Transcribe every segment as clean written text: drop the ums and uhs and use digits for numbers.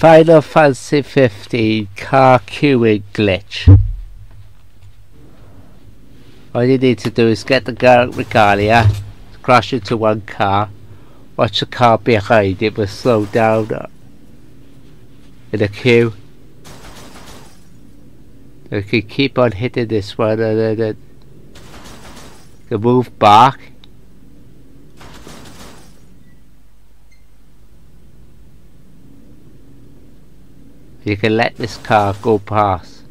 Final Fantasy XV car queuing glitch. All you need to do is get the Regalia, crash into one car, watch the car behind it will slow down in a queue. You can keep on hitting this one and then you move back. You can let this car go past.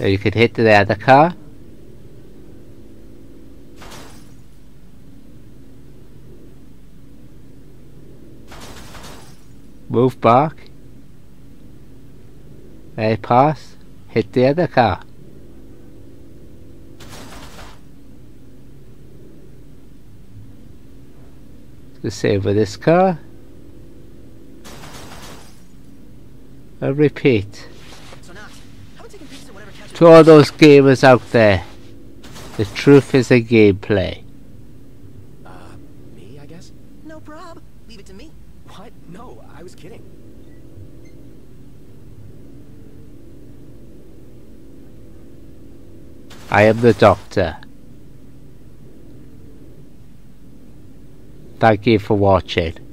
Or you can hit the other car. Move back. They pass. Hit the other car. The same with this car. And repeat. To all those gamers out there, the truth is in gameplay. Me, I guess? No prob. Leave it to me. What? No, I was kidding. I am the doctor. Thank you for watching.